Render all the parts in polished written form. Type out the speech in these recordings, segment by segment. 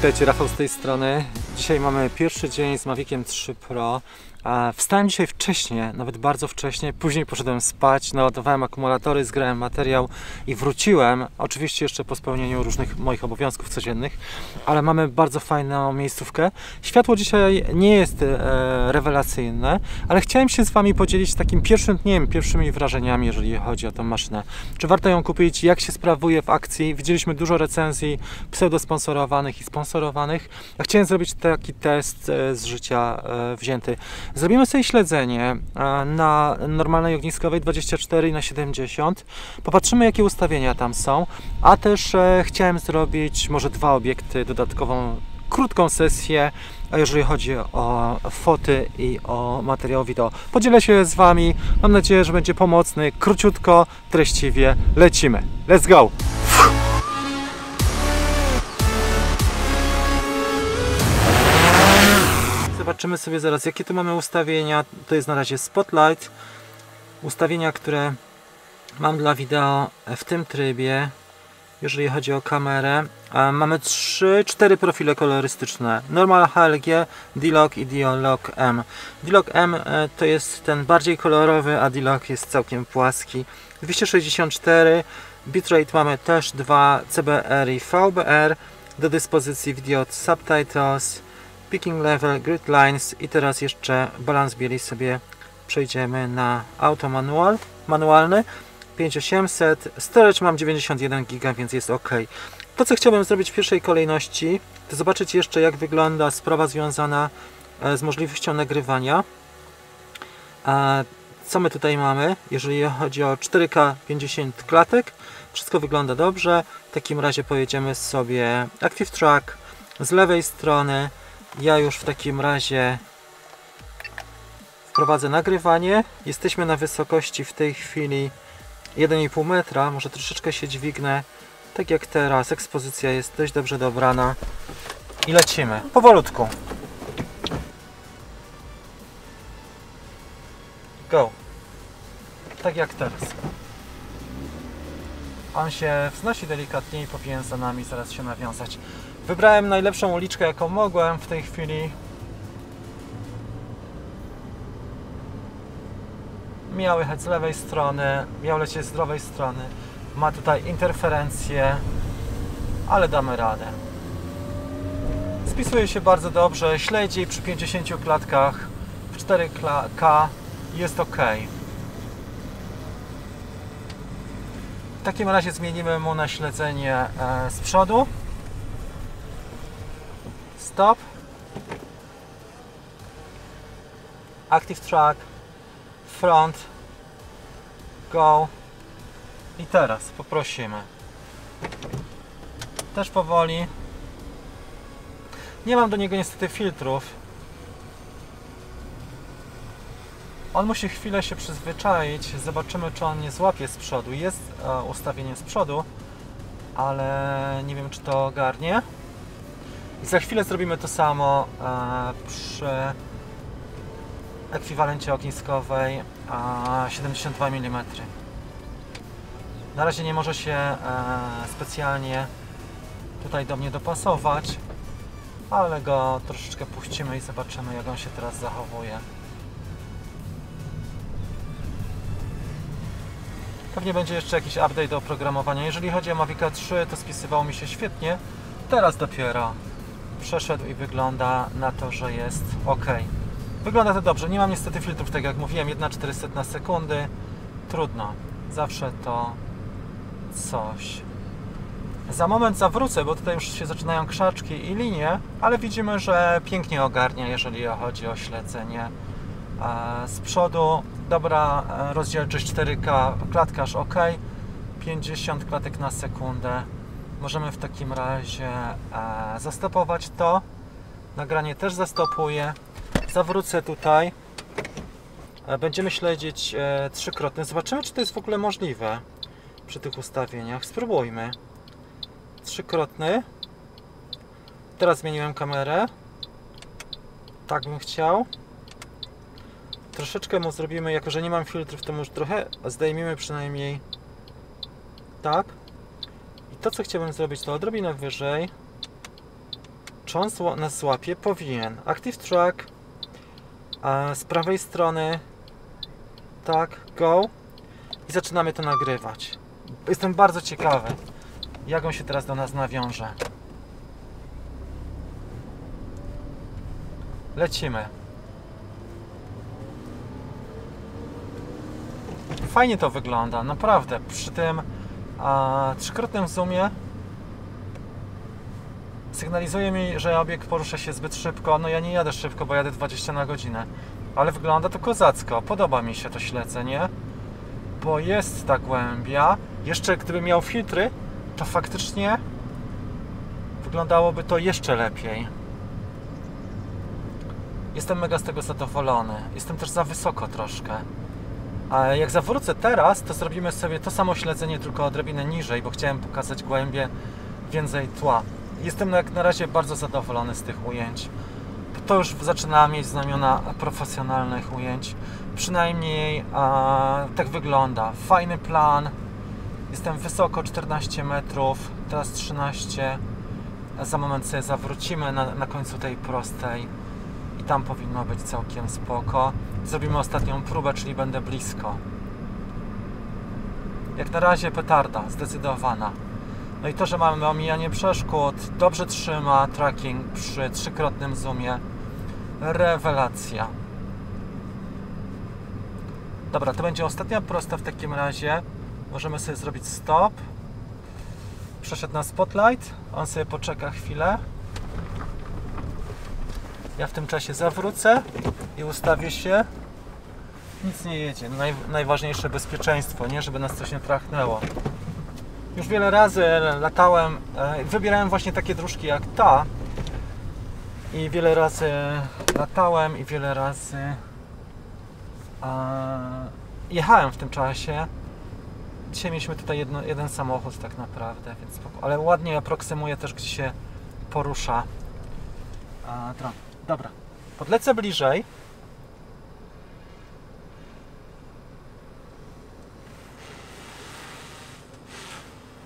Witajcie, Rafał z tej strony. Dzisiaj mamy pierwszy dzień z Maviciem 3 Pro. Wstałem dzisiaj wcześnie, nawet bardzo wcześnie, później poszedłem spać, naładowałem akumulatory, zgrałem materiał i wróciłem, oczywiście jeszcze po spełnieniu różnych moich obowiązków codziennych, ale mamy bardzo fajną miejscówkę. Światło dzisiaj nie jest rewelacyjne, ale chciałem się z Wami podzielić takim pierwszym dniem, pierwszymi wrażeniami, jeżeli chodzi o tę maszynę. Czy warto ją kupić? Jak się sprawuje w akcji? Widzieliśmy dużo recenzji pseudosponsorowanych i sponsorowanych. Ja chciałem zrobić taki test z życia wzięty. Zrobimy sobie śledzenie na normalnej ogniskowej 24x70. Popatrzymy, jakie ustawienia tam są, a też chciałem zrobić może dwa obiekty, dodatkową, krótką sesję, jeżeli chodzi o foty i o materiał wideo. Podzielę się z Wami, mam nadzieję, że będzie pomocny, króciutko, treściwie, lecimy. Let's go! Zobaczymy sobie zaraz, jakie tu mamy ustawienia. To jest na razie Spotlight. Ustawienia, które mam dla wideo w tym trybie. Jeżeli chodzi o kamerę, mamy 3-4 profile kolorystyczne. Normal, HLG, D-Log i D-Log M. D-Log M to jest ten bardziej kolorowy, a D-Log jest całkiem płaski. 264, bitrate mamy też 2, CBR i VBR. Do dyspozycji video od subtitles, picking level, grid lines i teraz jeszcze balans bieli sobie przejdziemy na auto manualny 5800, storage mam 91 GB, więc jest ok. To, co chciałbym zrobić w pierwszej kolejności, to zobaczyć jeszcze, jak wygląda sprawa związana z możliwością nagrywania. Co my tutaj mamy, jeżeli chodzi o 4K 50 klatek, wszystko wygląda dobrze. W takim razie pojedziemy sobie Active Track z lewej strony. Ja już w takim razie wprowadzę nagrywanie. Jesteśmy na wysokości w tej chwili 1,5 metra. Może troszeczkę się dźwignę. Tak jak teraz. Ekspozycja jest dość dobrze dobrana. I lecimy. Powolutku. Go. Tak jak teraz. On się wznosi delikatnie i powinien za nami zaraz się nawiązać. Wybrałem najlepszą uliczkę, jaką mogłem w tej chwili. Miał jechać z lewej strony, miał lecieć z lewej strony. Ma tutaj interferencje, ale damy radę. Spisuje się bardzo dobrze, śledzi przy 50 klatkach w 4K. Jest ok. W takim razie zmienimy mu na śledzenie z przodu. Stop, Active Track, front, go i teraz poprosimy. Też powoli. Nie mam do niego niestety filtrów. On musi chwilę się przyzwyczaić. Zobaczymy, czy on nie złapie z przodu. Jest ustawienie z przodu, ale nie wiem, czy to ogarnie. I za chwilę zrobimy to samo przy ekwiwalencie ogniskowej 72 mm. Na razie nie może się specjalnie tutaj do mnie dopasować, ale go troszeczkę puścimy i zobaczymy, jak on się teraz zachowuje. Pewnie będzie jeszcze jakiś update do oprogramowania. Jeżeli chodzi o Mavica 3, to spisywało mi się świetnie. Teraz dopiero przeszedł i wygląda na to, że jest ok. Wygląda to dobrze, nie mam niestety filtrów, tak jak mówiłem, 1/400 na sekundy. Trudno, zawsze to coś. Za moment zawrócę, bo tutaj już się zaczynają krzaczki i linie, ale widzimy, że pięknie ogarnia, jeżeli chodzi o śledzenie z przodu. Dobra rozdzielczość 4K, klatkaż ok, 50 klatek na sekundę. Możemy w takim razie zastopować to. Nagranie też zastopuję. Zawrócę tutaj. Będziemy śledzić trzykrotnie. Zobaczymy, czy to jest w ogóle możliwe przy tych ustawieniach. Spróbujmy. Trzykrotny. Teraz zmieniłem kamerę. Tak bym chciał. Troszeczkę mu zrobimy, jako że nie mam filtrów, to może trochę zdejmijmy przynajmniej. Tak. To, co chciałbym zrobić, to odrobinę wyżej. czy on nas złapie? Powinien. Active Track, a z prawej strony, tak, go i zaczynamy to nagrywać. Jestem bardzo ciekawy, jak on się teraz do nas nawiąże. Lecimy. Fajnie to wygląda, naprawdę, przy tym trzykrotnym zoomie sygnalizuje mi, że obiekt porusza się zbyt szybko. No ja nie jadę szybko, bo jadę 20 na godzinę, ale wygląda to kozacko, podoba mi się to śledzenie, bo jest ta głębia. Jeszcze gdybym miał filtry, to faktycznie wyglądałoby to jeszcze lepiej. Jestem mega z tego zadowolony, jestem też za wysoko troszkę. A jak zawrócę teraz, to zrobimy sobie to samo śledzenie, tylko odrobinę niżej, bo chciałem pokazać głębie, więcej tła. Jestem jak na razie bardzo zadowolony z tych ujęć. To już zaczyna mieć znamiona profesjonalnych ujęć. Przynajmniej tak wygląda. Fajny plan. Jestem wysoko, 14 metrów, teraz 13. Za moment sobie zawrócimy na końcu tej prostej. I tam powinno być całkiem spoko. Zrobimy ostatnią próbę, czyli będę blisko. Jak na razie petarda, zdecydowana. No i to, że mamy omijanie przeszkód, dobrze trzyma tracking przy trzykrotnym zoomie. Rewelacja. Dobra, to będzie ostatnia prosta w takim razie. Możemy sobie zrobić stop. Przeszedł na Spotlight. On sobie poczeka chwilę. Ja w tym czasie zawrócę i ustawię się. Nic nie jedzie. Najważniejsze bezpieczeństwo, nie? Żeby nas coś nie trachnęło. Już wiele razy latałem, wybierałem właśnie takie dróżki jak ta i wiele razy latałem i wiele razy jechałem w tym czasie. Dzisiaj mieliśmy tutaj jeden samochód tak naprawdę, więc spoko. Ale ładnie aproksymuje też, gdzie się porusza dron. Dobra, podlecę bliżej.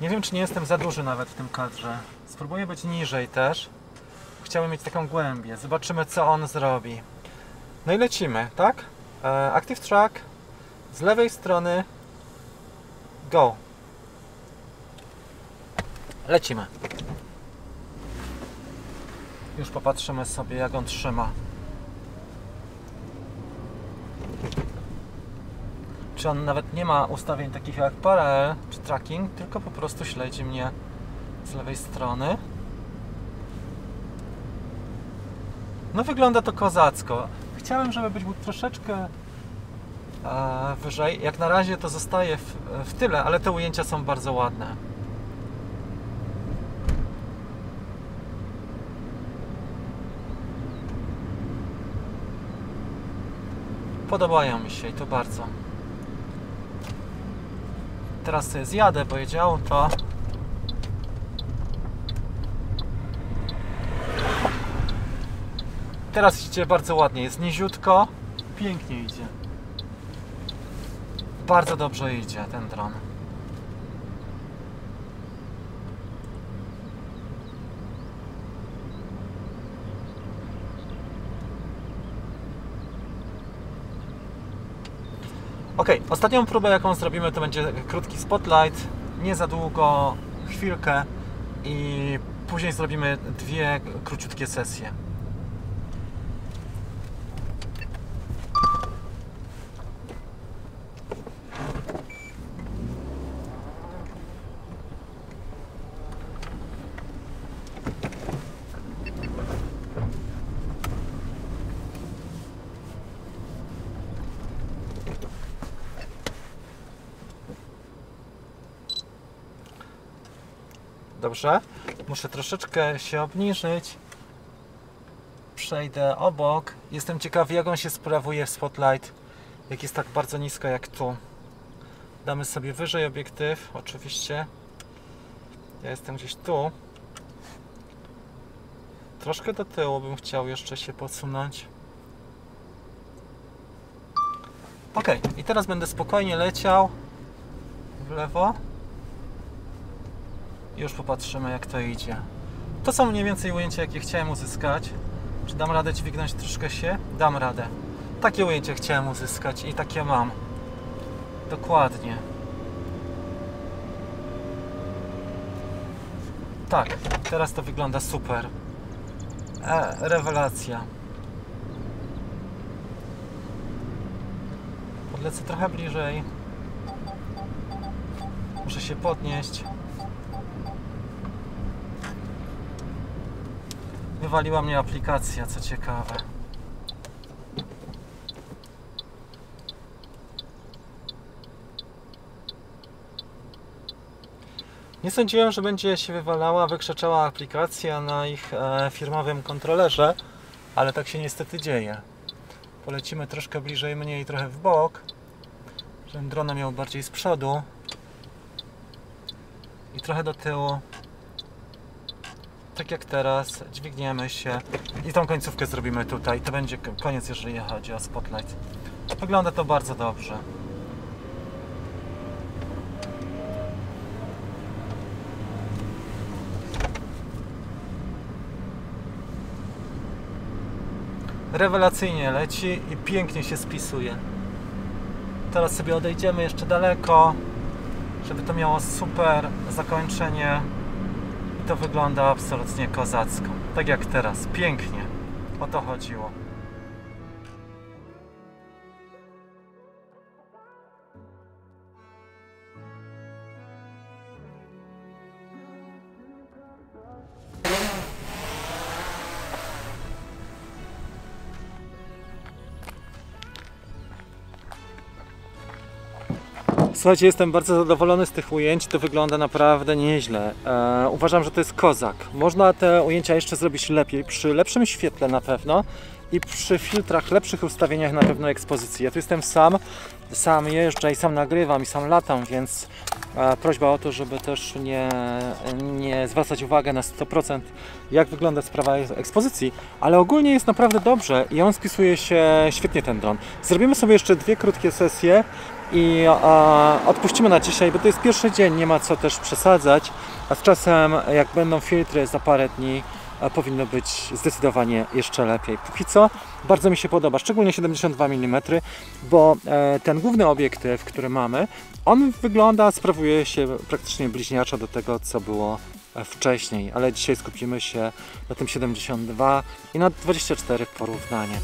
Nie wiem, czy nie jestem za duży nawet w tym kadrze. Spróbuję być niżej też. Chciałem mieć taką głębię. Zobaczymy, co on zrobi. No i lecimy, tak? Active Track. Z lewej strony. Go. Lecimy. Już popatrzymy sobie, jak on trzyma. Czy on nawet nie ma ustawień takich jak parallel czy tracking, tylko po prostu śledzi mnie z lewej strony. No wygląda to kozacko. Chciałem, żeby był troszeczkę wyżej. Jak na razie to zostaje w tyle, ale te ujęcia są bardzo ładne. Podobają mi się i to bardzo. Teraz sobie zjadę, bo jedzie auto. Teraz idzie bardzo ładnie, jest niziutko. Pięknie idzie. Bardzo dobrze idzie ten dron. Ok, ostatnią próbę, jaką zrobimy, to będzie krótki Spotlight, nie za długo, chwilkę i później zrobimy dwie króciutkie sesje. Dobrze, muszę troszeczkę się obniżyć. Przejdę obok. Jestem ciekawy, jak on się sprawuje w Spotlight, jak jest tak bardzo nisko jak tu. Damy sobie wyżej obiektyw, oczywiście. Ja jestem gdzieś tu. Troszkę do tyłu bym chciał jeszcze się podsunąć. Ok, i teraz będę spokojnie leciał w lewo. Już popatrzymy, jak to idzie. To są mniej więcej ujęcia, jakie chciałem uzyskać. Czy dam radę dźwignąć troszkę się? Dam radę. Takie ujęcie chciałem uzyskać i takie mam. Dokładnie. Tak, teraz to wygląda super. Rewelacja. Podlecę trochę bliżej. Muszę się podnieść. Wywaliła mnie aplikacja, co ciekawe. Nie sądziłem, że będzie się wywalała, wykrzyczała aplikacja na ich firmowym kontrolerze, ale tak się niestety dzieje. Polecimy troszkę bliżej mnie i trochę w bok, żebym drona miał bardziej z przodu i trochę do tyłu. Tak jak teraz, dźwigniemy się i tą końcówkę zrobimy tutaj. To będzie koniec, jeżeli chodzi o Spotlight. Wygląda to bardzo dobrze. Rewelacyjnie leci i pięknie się spisuje. Teraz sobie odejdziemy jeszcze daleko, żeby to miało super zakończenie. I to wygląda absolutnie kozacko. Tak jak teraz. Pięknie. O to chodziło. Słuchajcie, jestem bardzo zadowolony z tych ujęć, to wygląda naprawdę nieźle. Uważam, że to jest kozak. Można te ujęcia jeszcze zrobić lepiej, przy lepszym świetle na pewno i przy filtrach, lepszych ustawieniach na pewno ekspozycji. Ja tu jestem sam jeżdżę i sam nagrywam i sam latam, więc prośba o to, żeby też nie zwracać uwagi na 100% jak wygląda sprawa ekspozycji, ale ogólnie jest naprawdę dobrze i on spisuje się świetnie, ten dron. Zrobimy sobie jeszcze dwie krótkie sesje i odpuścimy na dzisiaj, bo to jest pierwszy dzień, nie ma co też przesadzać, a z czasem, jak będą filtry za parę dni, powinno być zdecydowanie jeszcze lepiej. Póki co bardzo mi się podoba, szczególnie 72 mm, bo ten główny obiektyw, który mamy, on wygląda, sprawuje się praktycznie bliźniaczo do tego, co było wcześniej, ale dzisiaj skupimy się na tym 72 i na 24 porównanie.